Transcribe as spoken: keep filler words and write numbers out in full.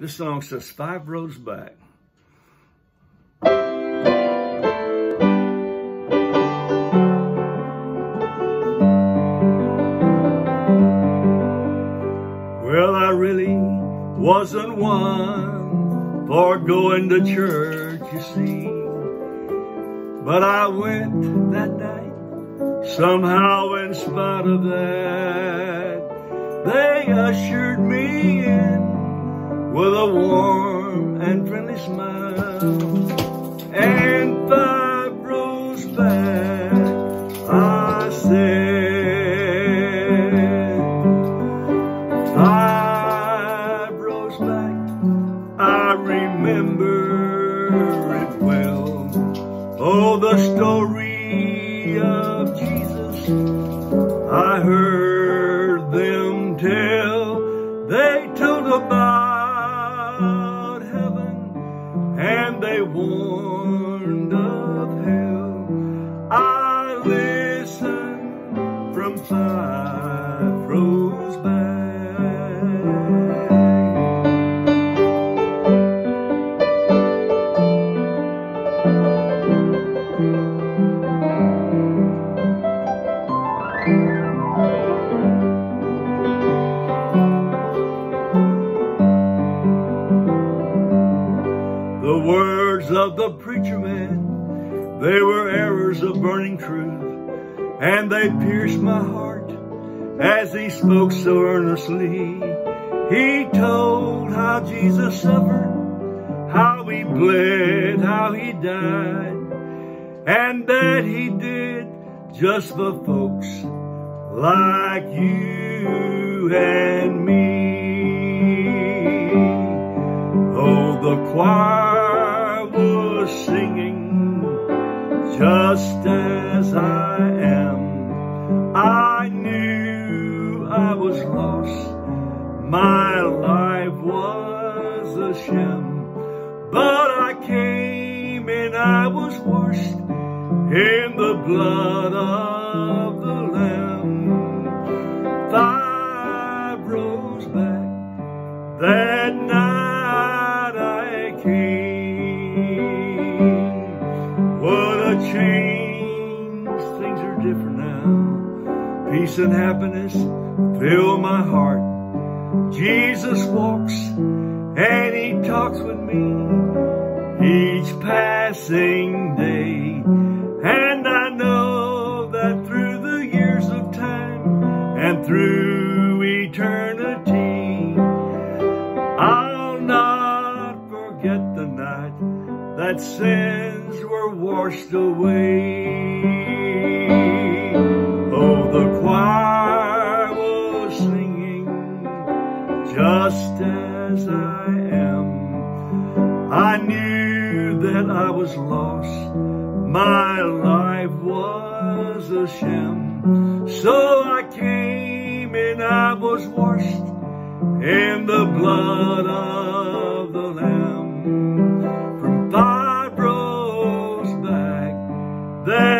This song says five roads back. Well, I really wasn't one for going to church, you see, but I went that night, somehow in spite of that. They ushered me in with a warm and friendly smile, and five rows back I said, oh, the story of Jesus I heard them tell. They told about heaven and they warned of hell. I listened from five rows back. The words of the preacher man, they were arrows of burning truth, and they pierced my heart as he spoke so earnestly. He told how Jesus suffered, how he bled, how he died, and that he did just for folks like you and me. Oh, the choir singing, just as I am, I knew I was lost, my life was a sham, but I came and I was washed in the blood of the Lamb. Five rows back that night I came. Change, things are different now. Peace and happiness fill my heart. Jesus walks and he talks with me each passing day, and I know that through the years of time and through eternity, I'll not forget the night that sins were washed away. Oh, the choir was singing, just as I am, I knew that I was lost, my life was a sham, so I came and I was washed in the blood of the Lamb. There